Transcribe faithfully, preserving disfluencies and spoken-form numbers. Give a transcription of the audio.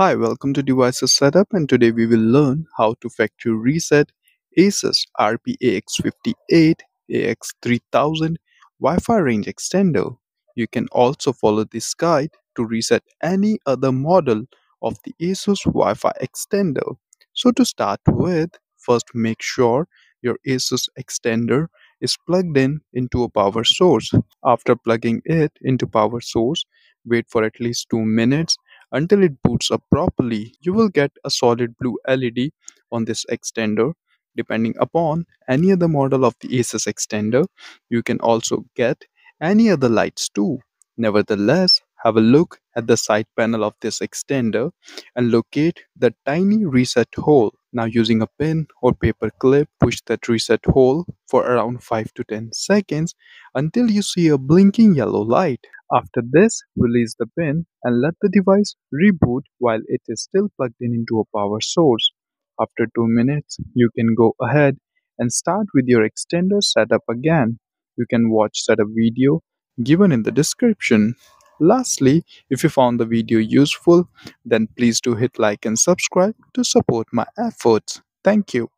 Hi, welcome to Devices Setup, and today we will learn how to factory reset Asus R P A X fifty-eight A X three thousand Wi-Fi range extender. You can also follow this guide to reset any other model of the Asus Wi-Fi extender. So to start with, first make sure your Asus extender is plugged in into a power source. After plugging it into power source, wait for at least two minutes until it boots up properly. You will get a solid blue L E D on this extender. Depending upon any other model of the Asus extender, you can also get any other lights too. Nevertheless, have a look at the side panel of this extender and locate the tiny reset hole. Now, using a pin or paper clip, push that reset hole for around five to ten seconds until you see a blinking yellow light. After this, release the pin and let the device reboot while it is still plugged in into a power source. After two minutes, you can go ahead and start with your extender setup again. You can watch setup video given in the description. Lastly, if you found the video useful, then please do hit like and subscribe to support my efforts. Thank you.